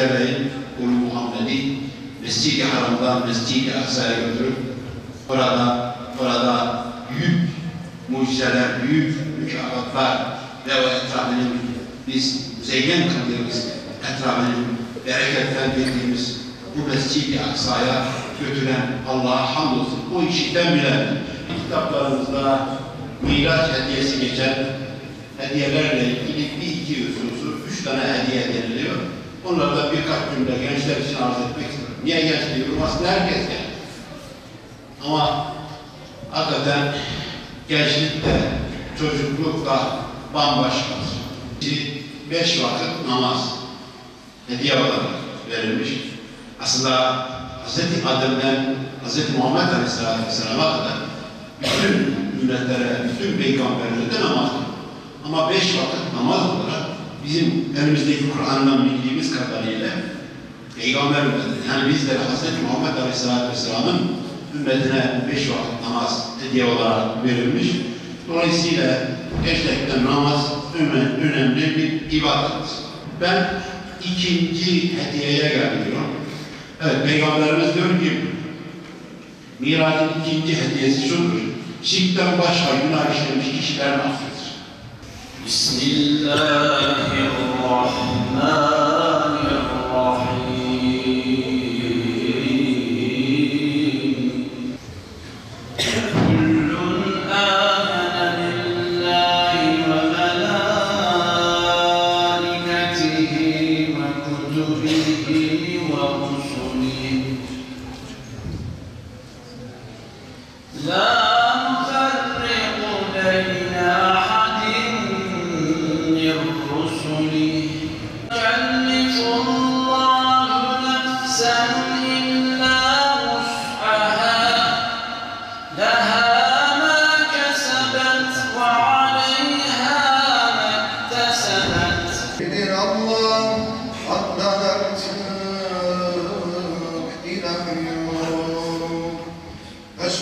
Ulu Muhammed'i Mescid-i Haram'dan Mescid-i Aksa'ya götürüp orada büyük mucizeler, büyük mükafatlar ve o etrafının biz müzeyyen kıldığımız etrafının bereketlendirdiğimiz bu Mescid-i Aksa'ya götüren Allah'a hamdolsun. O işitten bile kitaplarımızda miraç hediyesi geçen hediyelerle ilgili bir iki hususu 3 tane hediye deniliyor. Onları da birkaç cümle gençler için arz etmek istiyorum. Niye genç diyorum? Aslında herkes genç. Ama hakikaten gençlik de çocukluk da bambaşkadır. 5 vakit namaz hediye olarak verilmiş. Aslında Hz. Adem'den Hz. Muhammed Aleyhisselatü Vesselam'a kadar bütün ümmetlere, bütün peygamberlere namaz kılıyor. Ama 5 vakit namaz olarak bizim elimizdeki Kur'an'dan bildiğimiz kadarıyla Peygamberimizdir. Yani bizler Hz. Muhammed Aleyhisselatü Vesselam'ın ümmetine 5 vakit namaz hediye olarak verilmiş. Dolayısıyla gerçekten namaz önemli bir ibadettir. Ben ikinci hediyeye geliyorum. Evet, Peygamberimiz diyor ki Miraç'ın ikinci hediyesi şudur. Şirkten başka günah işlemiş kişiler affedilir. Bismillahirrahmanirrahim. Kullun amene billahi ve melâiketihi ve kutubihi ve rusulihi. Hz.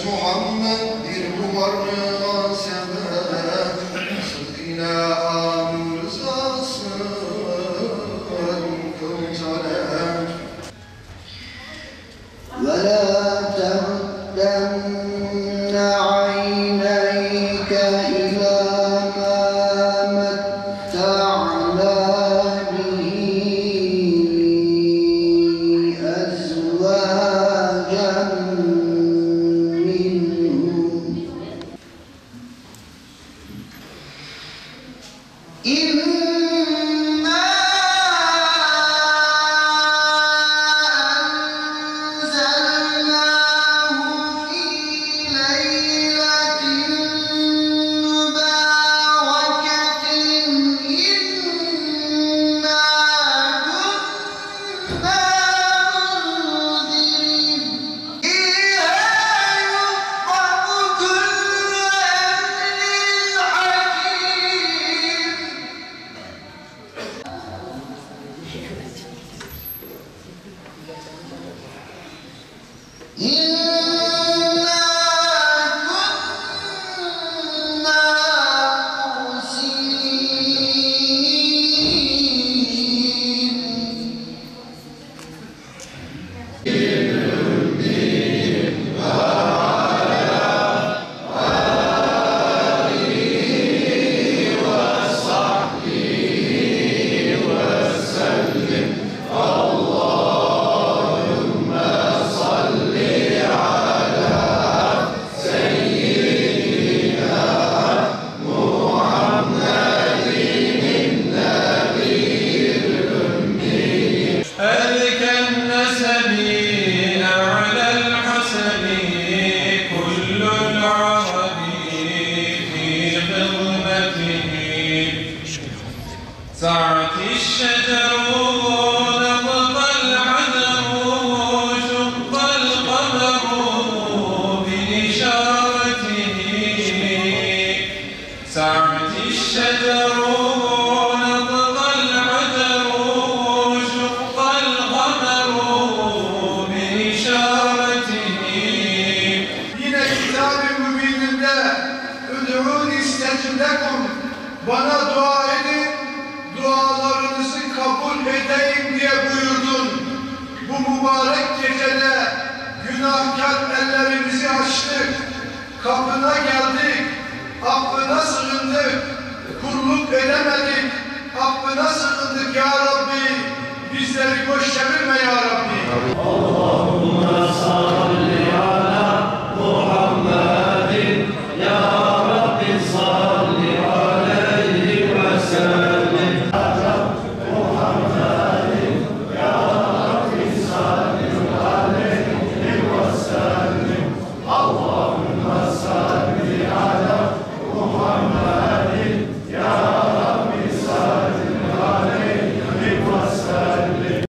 Muhammed'dir bu varlığa sebep, sıdkına an rızasın kıl talep. Ve la temdenne ayneyke ila ma metta'na bihi ezvacen. Bana dua edin, dualarınızı kabul edeyim diye buyurdu. kapına geldik, affına sığındık, kulluk